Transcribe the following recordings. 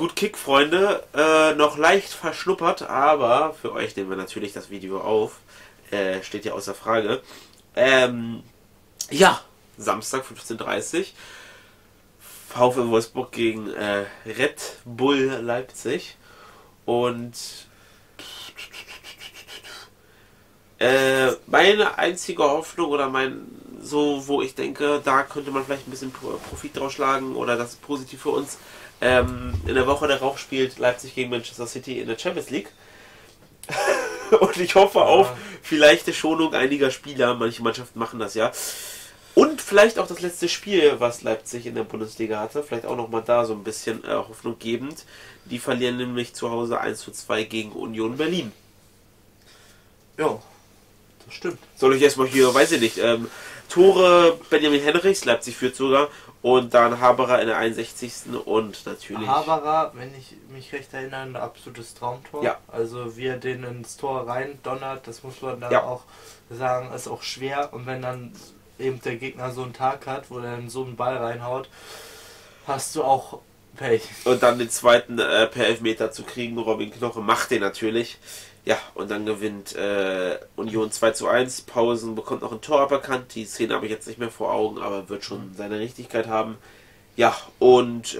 Gut Kick, Freunde. Noch leicht verschnuppert, aber für euch nehmen wir natürlich das Video auf. Steht ja außer Frage. Ja, Samstag 15:30 Uhr. VfL Wolfsburg gegen Red Bull Leipzig. Und meine einzige Hoffnung oder wo ich denke, da könnte man vielleicht ein bisschen Profit draus schlagen oder das ist positiv für uns. In der Woche darauf spielt Leipzig gegen Manchester City in der Champions League. Und ich hoffe auf vielleicht eine Schonung einiger Spieler. Manche Mannschaften machen das ja. Und vielleicht auch das letzte Spiel, was Leipzig in der Bundesliga hatte. Vielleicht auch nochmal da so ein bisschen Hoffnung gebend. Die verlieren nämlich zu Hause 1:2 gegen Union Berlin. Ja, das stimmt. Soll ich erstmal hier, weiß ich nicht, Tore Benjamin Henrichs, Leipzig führt sogar. Und dann Haberer in der 61. und natürlich... Haberer, wenn ich mich recht erinnere, ein absolutes Traumtor. Ja. Also wie er den ins Tor rein donnert, das muss man dann auch sagen, ist auch schwer. Und wenn dann eben der Gegner so einen Tag hat, wo er dann so einen Ball reinhaut, hast du auch Pech. Und dann den zweiten per Elfmeter zu kriegen, Robin Knoche macht den natürlich. Ja, und dann gewinnt Union 2:1. Pausen bekommt noch ein Tor aberkannt. Die Szene habe ich jetzt nicht mehr vor Augen, aber wird schon seine Richtigkeit haben. Ja, und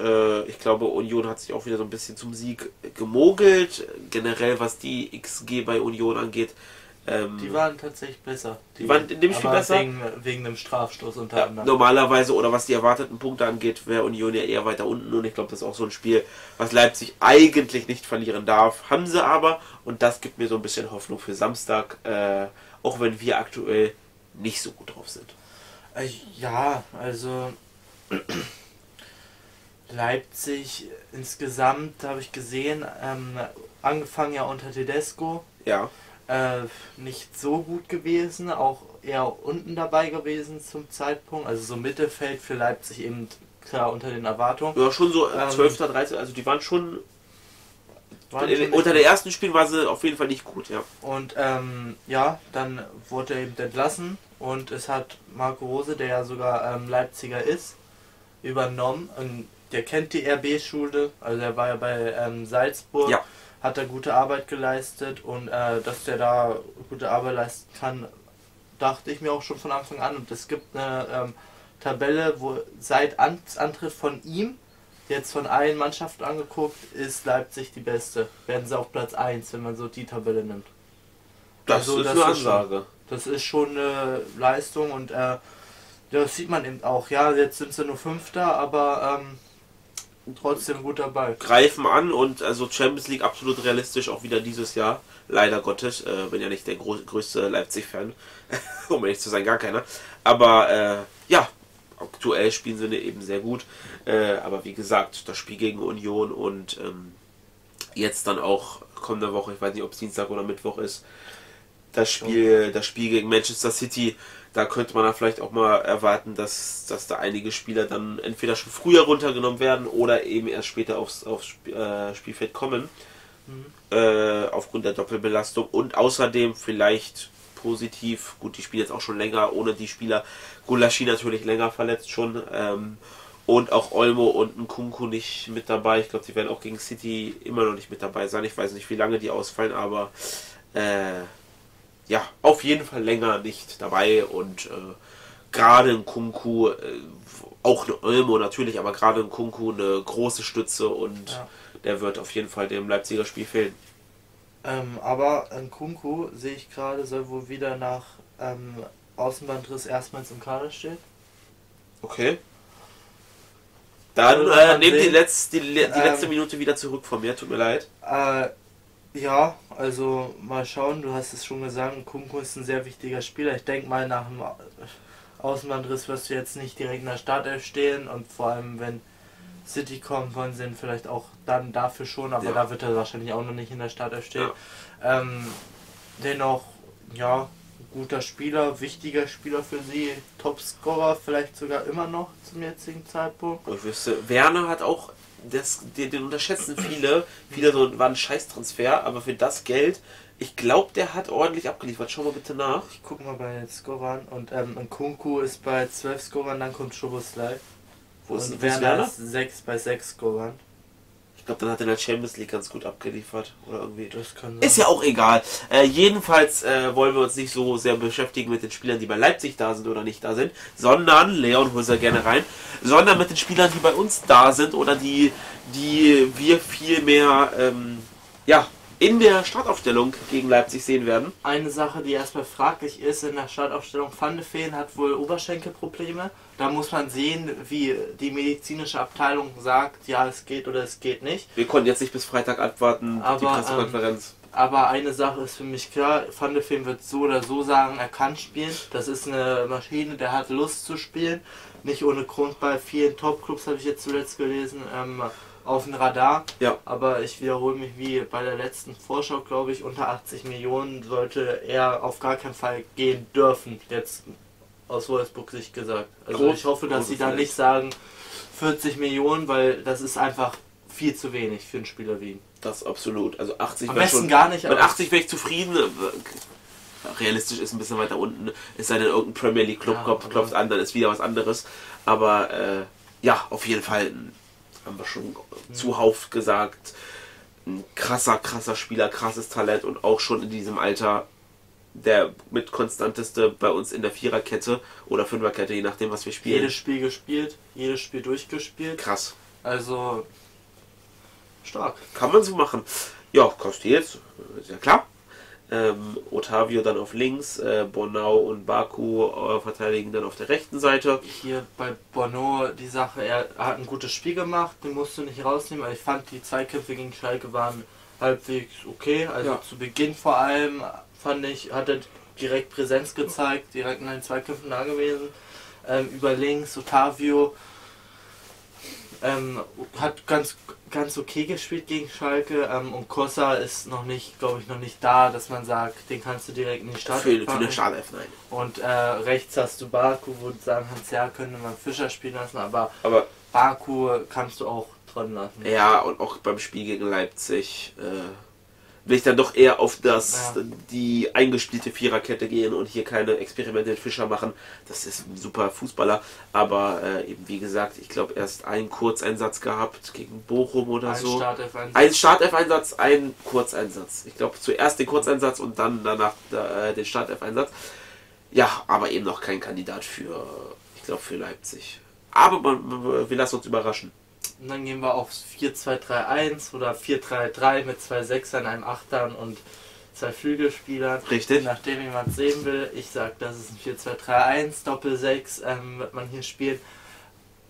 ich glaube, Union hat sich auch wieder so ein bisschen zum Sieg gemogelt. Generell, was die XG bei Union angeht. Die waren tatsächlich besser. Die waren in dem Spiel besser. Wegen dem Strafstoß unter anderem. Normalerweise, oder was die erwarteten Punkte angeht, wäre Union ja eher weiter unten. Und ich glaube, das ist auch so ein Spiel, was Leipzig eigentlich nicht verlieren darf. Haben sie aber. Und das gibt mir so ein bisschen Hoffnung für Samstag. Auch wenn wir aktuell nicht so gut drauf sind. Ja, also... Leipzig insgesamt, habe ich gesehen, angefangen ja unter Tedesco. Ja. Nicht so gut gewesen, auch eher unten dabei gewesen zum Zeitpunkt, also so Mittelfeld für Leipzig eben klar unter den Erwartungen. Ja, schon so 12., 13., also die waren schon unter der ersten Spiel war sie auf jeden Fall nicht gut, ja. Und ja, dann wurde er eben entlassen und es hat Marco Rose, der ja sogar Leipziger ist, übernommen. Und der kennt die RB-Schule, also er war ja bei Salzburg. Ja. Hat er gute Arbeit geleistet und dass der da gute Arbeit leisten kann, dachte ich mir auch schon von Anfang an. Und es gibt eine Tabelle, wo seit Amtsantritt von ihm, jetzt von allen Mannschaften angeguckt, ist Leipzig die beste. Werden sie auf Platz 1, wenn man so die Tabelle nimmt. Das also, ist das eine Ansage. Das ist schon eine Leistung und das sieht man eben auch. Ja, jetzt sind sie nur Fünfter, aber... trotzdem gut dabei. Greifen an und also Champions League absolut realistisch auch wieder dieses Jahr. Leider Gottes, bin ja nicht der größte Leipzig-Fan, um ehrlich zu sein, gar keiner. Aber ja, aktuell spielen sie eben sehr gut. Aber wie gesagt, das Spiel gegen Union und jetzt dann auch kommende Woche, ich weiß nicht, ob es Dienstag oder Mittwoch ist, das Spiel gegen Manchester City. Da könnte man da vielleicht auch mal erwarten, dass da einige Spieler dann entweder schon früher runtergenommen werden oder eben erst später aufs Spielfeld kommen. Mhm. Aufgrund der Doppelbelastung. Und außerdem vielleicht positiv, gut, die spielen jetzt auch schon länger, ohne die Spieler. Gulácsi natürlich länger verletzt schon. Und auch Olmo und Nkunku nicht mit dabei. Ich glaube, die werden auch gegen City immer noch nicht mit dabei sein. Ich weiß nicht, wie lange die ausfallen, aber... ja, auf jeden Fall länger nicht dabei und gerade Nkunku, auch eine Olmo natürlich, aber gerade Nkunku eine große Stütze und der wird auf jeden Fall dem Leipziger Spiel fehlen. Aber Nkunku, sehe ich gerade, soll wohl wieder nach Außenbandriss erstmals im Kader stehen. Okay. Dann nehmt die letzte Minute wieder zurück von mir, tut mir leid. Ja, also mal schauen, du hast es schon gesagt, Nkunku ist ein sehr wichtiger Spieler. Ich denke mal, nach dem Außenbandriss wirst du jetzt nicht direkt in der Startelf stehen und vor allem, wenn City kommt, wollen sie ihn vielleicht auch dann dafür schon, aber da wird er wahrscheinlich auch noch nicht in der Startelf stehen. Ja. Dennoch, ja, guter Spieler, wichtiger Spieler für sie, Topscorer vielleicht sogar immer noch zum jetzigen Zeitpunkt. Ich wüsste, Werner hat auch... Den unterschätzen viele so, war ein Scheiß-Transfer, aber für das Geld, ich glaube, der hat ordentlich abgeliefert. Schau mal bitte nach. Ich guck mal bei den Scorern und Nkunku ist bei 12 Scorern, dann kommt Szoboszlai. Wo ist Werner? 6 bei 6 Scorern. Ich glaube, dann hat er in der Champions League ganz gut abgeliefert oder irgendwie. Das kann sein. Ist ja auch egal. Jedenfalls wollen wir uns nicht so sehr beschäftigen mit den Spielern, die bei Leipzig da sind oder nicht da sind, sondern, Leon, hol sie gerne rein, sondern mit den Spielern, die bei uns da sind oder die wir viel mehr in der Startaufstellung gegen Leipzig sehen werden. Eine Sache, die erstmal fraglich ist in der Startaufstellung, van de Ven hat wohl Oberschenkelprobleme. Da muss man sehen, wie die medizinische Abteilung sagt, ja, es geht oder es geht nicht. Wir konnten jetzt nicht bis Freitag abwarten, die Pressekonferenz. Aber eine Sache ist für mich klar, van de Ven wird so oder so sagen, er kann spielen. Das ist eine Maschine, der hat Lust zu spielen. Nicht ohne Grund bei vielen Top-Clubs, habe ich jetzt zuletzt gelesen, auf dem Radar, ja. Aber ich wiederhole mich wie bei der letzten Vorschau, glaube ich, unter 80 Millionen sollte er auf gar keinen Fall gehen dürfen, jetzt aus Wolfsburg-Sicht gesagt. Also ich hoffe, dass sie dann nicht sagen 40 Millionen, weil das ist einfach viel zu wenig für einen Spieler wie ihn. Das absolut, also 80 am besten schon, gar nicht. Mit 80 wäre ich zufrieden, realistisch ist ein bisschen weiter unten, es sei denn irgendein Premier League Club klopft an, dann ist wieder was anderes, aber ja, auf jeden Fall haben wir schon zuhauf gesagt, ein krasser Spieler, krasses Talent und auch schon in diesem Alter der mit konstanteste bei uns in der Viererkette oder Fünferkette, je nachdem was wir spielen. Jedes Spiel gespielt, jedes Spiel durchgespielt. Krass. Also stark. Kann man so machen. Ja, Castells, ist ja klar. Otavio dann auf links, Bornauw und Baku verteidigen dann auf der rechten Seite. Hier bei Bornauw die Sache, er hat ein gutes Spiel gemacht, den musst du nicht rausnehmen, aber ich fand die Zweikämpfe gegen Schalke waren halbwegs okay, also ja. Zu Beginn vor allem fand ich, hat er direkt Präsenz gezeigt, direkt in den Zweikämpfen da gewesen, über links Otavio hat ganz okay gespielt gegen Schalke und Kossa ist noch nicht, glaube ich, da, dass man sagt, den kannst du direkt in die Startelf packen. Für eine Startelf, nein. Und rechts hast du Baku, wo du sagen kannst, ja, könnte man Fischer spielen lassen, aber Baku kannst du auch dran lassen. Ja, und auch beim Spiel gegen Leipzig will ich dann doch eher auf das die eingespielte Viererkette gehen und hier keine Experimente mit Fischer machen. Das ist ein super Fußballer, aber eben wie gesagt, ich glaube erst einen Kurzeinsatz gehabt gegen Bochum oder so. Ein Startelf-Einsatz, ein Kurzeinsatz. Ich glaube zuerst den Kurzeinsatz und dann danach den Startelf-Einsatz. Ja, aber eben noch kein Kandidat für, ich glaube, für Leipzig. Aber wir lassen uns überraschen. Und dann gehen wir auf 4-2-3-1 oder 4-3-3 mit 2 Sechsern, einem Achtern und 2 Flügelspielern. Richtig. Nachdem jemand sehen will, ich sage, das ist ein 4-2-3-1, Doppel-6 wird man hier spielen.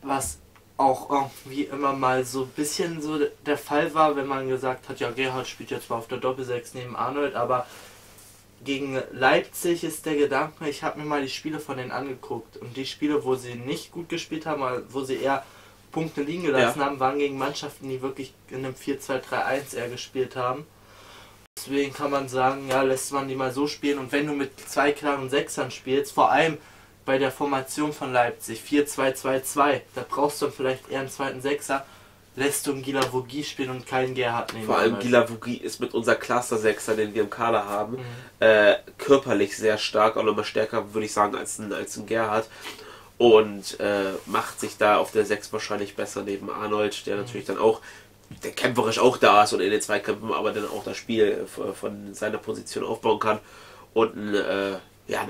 Was auch irgendwie immer mal so ein bisschen so der Fall war, wenn man gesagt hat, ja, Gerhard spielt jetzt mal auf der Doppel-6 neben Arnold, aber gegen Leipzig ist der Gedanke, ich habe mir mal die Spiele von denen angeguckt und die Spiele, wo sie nicht gut gespielt haben, wo sie eher Punkte liegen gelassen haben, waren gegen Mannschaften, die wirklich in einem 4-2-3-1 eher gespielt haben. Deswegen kann man sagen, ja, lässt man die mal so spielen und wenn du mit zwei klaren Sechsern spielst, vor allem bei der Formation von Leipzig, 4-2-2-2, da brauchst du dann vielleicht eher einen zweiten Sechser, lässt du einen Guilavogui spielen und keinen Gerhard nehmen. Vor allem Guilavogui ist mit unser Cluster-Sechser, den wir im Kader haben, körperlich sehr stark, auch nochmal stärker, würde ich sagen, als ein Gerhard. Und macht sich da auf der 6 wahrscheinlich besser neben Arnold, der natürlich dann auch, der kämpferisch auch da ist und in den Zweikämpfen, aber dann auch das Spiel von seiner Position aufbauen kann. Und einen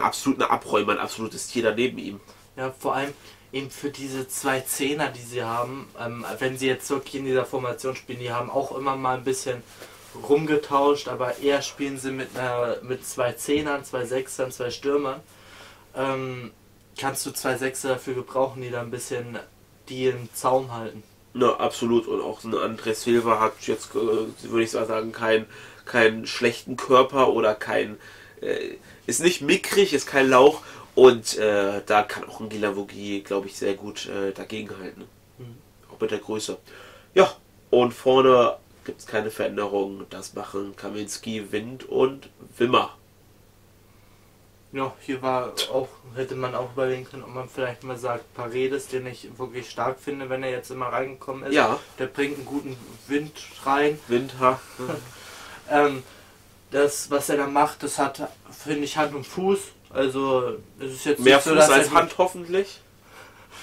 absoluten Abräumer, ein absolutes Tier daneben ihm. Ja, vor allem eben für diese 2 Zehner, die sie haben, wenn sie jetzt wirklich in dieser Formation spielen, die haben auch immer mal ein bisschen rumgetauscht, aber eher spielen sie mit 2 Zehnern, 2 Sechsern, 2 Stürmern. Kannst du 2 Sechser dafür gebrauchen, die da ein bisschen die im Zaum halten. Na, absolut. Und auch ein Andres Silva hat jetzt, würde ich sagen, keinen schlechten Körper oder ist nicht mickrig, ist kein Lauch. Und da kann auch ein Guilavogui, glaube ich, sehr gut dagegenhalten. Auch mit der Größe. Ja, und vorne gibt es keine Veränderung. Das machen Kaminski, Wind und Wimmer. Ja, hier hätte man auch überlegen können, ob man vielleicht mal sagt, Paredes, den ich wirklich stark finde, wenn er jetzt immer reingekommen ist. Ja. Der bringt einen guten Wind rein. Windhaft. Das, was er da macht, das hat, finde ich, Hand und Fuß. Also, es ist jetzt mehr Fuß als Hand, hoffentlich.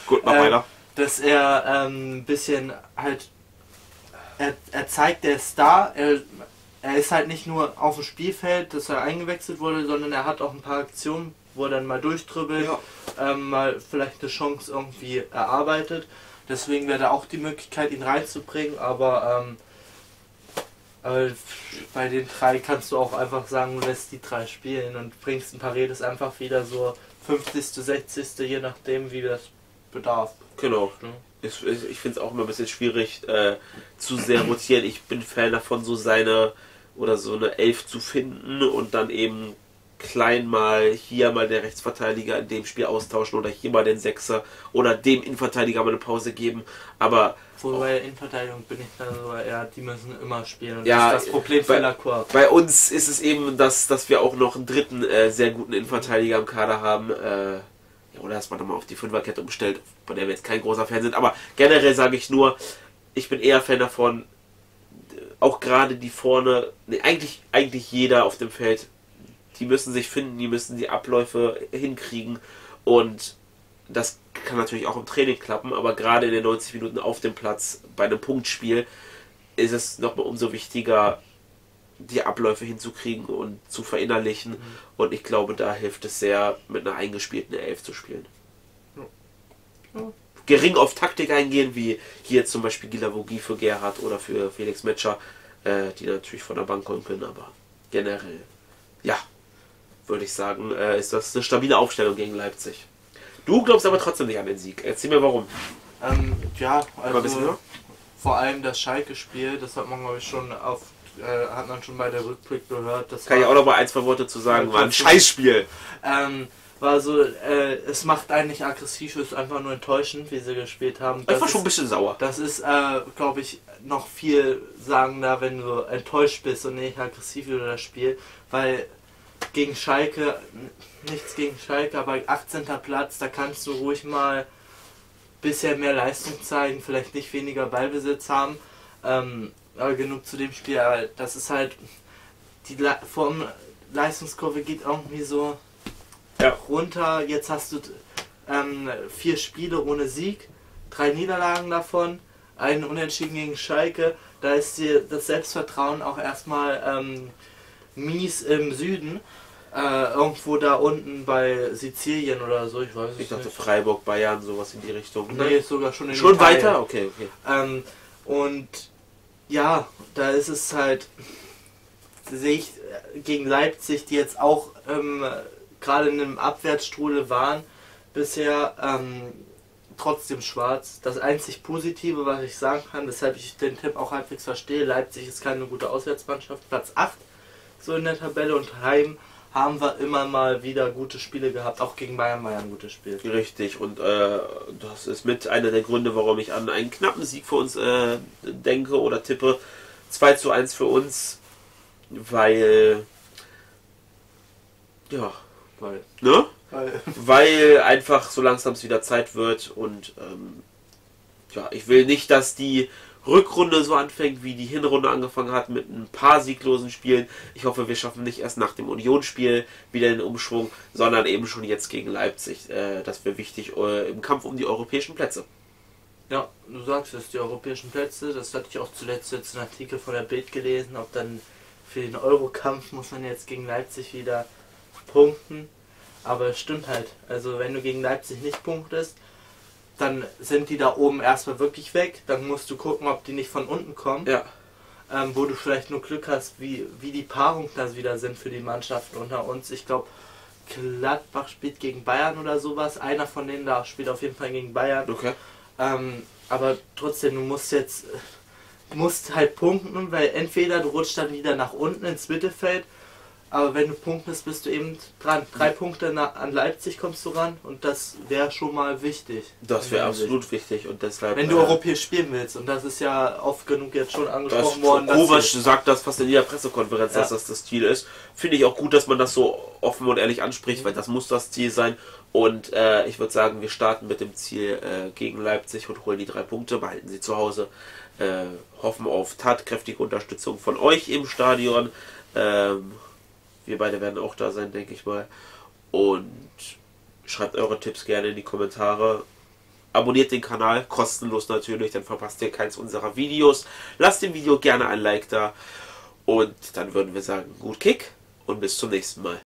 Gut, mach weiter. Dass er ein bisschen halt er zeigt, der ist da, er ist halt nicht nur auf dem Spielfeld, dass er eingewechselt wurde, sondern er hat auch ein paar Aktionen, wo er dann mal durchdribbelt, ja, mal vielleicht eine Chance irgendwie erarbeitet. Deswegen wäre da auch die Möglichkeit, ihn reinzubringen, aber bei den drei kannst du auch einfach sagen, du lässt die drei spielen und bringst ein Paredes einfach wieder so 50., 60., je nachdem wie das bedarf. Genau. Ja. Ich finde es auch immer ein bisschen schwierig zu sehr rotieren. Ich bin Fan davon, so seine oder so eine Elf zu finden und dann eben klein mal hier mal der Rechtsverteidiger in dem Spiel austauschen oder hier mal den Sechser oder dem Innenverteidiger mal eine Pause geben. Aber wobei der Innenverteidigung bin ich dann so, ja, die müssen immer spielen. Und ja, das ist das Problem bei Lacroix. Bei uns ist es eben, dass wir auch noch einen dritten sehr guten Innenverteidiger im Kader haben. Oder dass man nochmal auf die Fünferkette umstellt, bei der wir jetzt kein großer Fan sind. Aber generell sage ich nur, ich bin eher Fan davon, auch gerade die vorne, nee, eigentlich jeder auf dem Feld, die müssen sich finden, die müssen die Abläufe hinkriegen. Und das kann natürlich auch im Training klappen, aber gerade in den 90 Minuten auf dem Platz bei einem Punktspiel ist es nochmal umso wichtiger, die Abläufe hinzukriegen und zu verinnerlichen. Mhm. Und ich glaube, da hilft es sehr, mit einer eingespielten Elf zu spielen. Ja. Ja. Gering auf Taktik eingehen, wie hier zum Beispiel Guilavogui für Gerhard oder für Felix Metscher, die natürlich von der Bank kommen können, aber generell, ja, würde ich sagen, ist das eine stabile Aufstellung gegen Leipzig. Du glaubst aber trotzdem nicht an den Sieg. Erzähl mir warum. Ja, also vor allem das Schalke-Spiel, das hat man, glaube ich, schon auf hat man schon bei der Rückblick gehört. Das kann ich auch noch mal ein, zwei Worte zu sagen. War ein Scheißspiel. War so, es macht einen nicht aggressiv, es ist einfach nur enttäuschend, wie sie gespielt haben. Das ich war schon ein bisschen sauer. Das ist, glaube ich, noch viel sagender, wenn du enttäuscht bist und nicht aggressiv über das Spiel. Weil gegen Schalke, nichts gegen Schalke, aber 18. Platz, da kannst du ruhig mal ein bisschen mehr Leistung zeigen, vielleicht nicht weniger Ballbesitz haben. Aber genug zu dem Spiel, aber das ist halt, die Leistungskurve geht irgendwie so, ja, runter. Jetzt hast du 4 Spiele ohne Sieg, 3 Niederlagen davon, einen Unentschieden gegen Schalke. Da ist dir das Selbstvertrauen auch erstmal mies im Süden, irgendwo da unten bei Sizilien oder so, ich weiß nicht. Ich dachte Freiburg, Bayern, sowas in die Richtung. Ne? Nee, sogar schon in die Richtung. Schon weiter? Okay, okay. Und ja, da ist es halt, sehe ich gegen Leipzig, die jetzt auch gerade in einem Abwärtsstrudel waren bisher, trotzdem schwarz. Das einzig Positive, was ich sagen kann, weshalb ich den Tipp auch halbwegs verstehe, Leipzig ist keine gute Auswärtsmannschaft, Platz 8 so in der Tabelle, und heim haben wir immer mal wieder gute Spiele gehabt, auch gegen Bayern war ja ein gutes Spiel. Richtig, und das ist mit einer der Gründe, warum ich an einen knappen Sieg für uns denke oder tippe. 2:1 für uns, weil, ja, ne? Weil einfach so langsam es wieder Zeit wird, und ja, ich will nicht, dass die Rückrunde so anfängt, wie die Hinrunde angefangen hat, mit ein paar sieglosen Spielen. Ich hoffe, wir schaffen nicht erst nach dem Union-Spiel wieder den Umschwung, sondern eben schon jetzt gegen Leipzig. Das wäre wichtig im Kampf um die europäischen Plätze. Ja, du sagst es, die europäischen Plätze. Das hatte ich auch zuletzt jetzt einen Artikel von der BILD gelesen. Ob dann für den Eurokampf muss man jetzt gegen Leipzig wieder punkten. Aber es stimmt halt. Also wenn du gegen Leipzig nicht punktest, dann sind die da oben erstmal wirklich weg. Dann musst du gucken, ob die nicht von unten kommen. Ja. Wo du vielleicht nur Glück hast, wie die Paarung das wieder sind für die Mannschaften unter uns. Ich glaube, Gladbach spielt gegen Bayern oder sowas. Einer von denen da spielt auf jeden Fall gegen Bayern. Okay. Aber trotzdem, du musst jetzt halt punkten, weil entweder du rutscht dann wieder nach unten ins Mittelfeld. Aber wenn du punktest, bist du eben dran. 3 Punkte an Leipzig kommst du ran, und das wäre schon mal wichtig. Das wäre absolut wichtig, und deshalb, wenn du europäisch spielen willst, und das ist ja oft genug jetzt schon angesprochen worden. Kovac sagt das fast in jeder Pressekonferenz, ja, dass das das Ziel ist. Finde ich auch gut, dass man das so offen und ehrlich anspricht, weil das muss das Ziel sein. Und ich würde sagen, wir starten mit dem Ziel gegen Leipzig und holen die 3 Punkte, behalten sie zu Hause, hoffen auf tatkräftige Unterstützung von euch im Stadion. Wir beide werden auch da sein, denke ich mal. Und schreibt eure Tipps gerne in die Kommentare. Abonniert den Kanal, kostenlos natürlich, dann verpasst ihr keins unserer Videos. Lasst dem Video gerne ein Like da und dann würden wir sagen, gut Kick und bis zum nächsten Mal.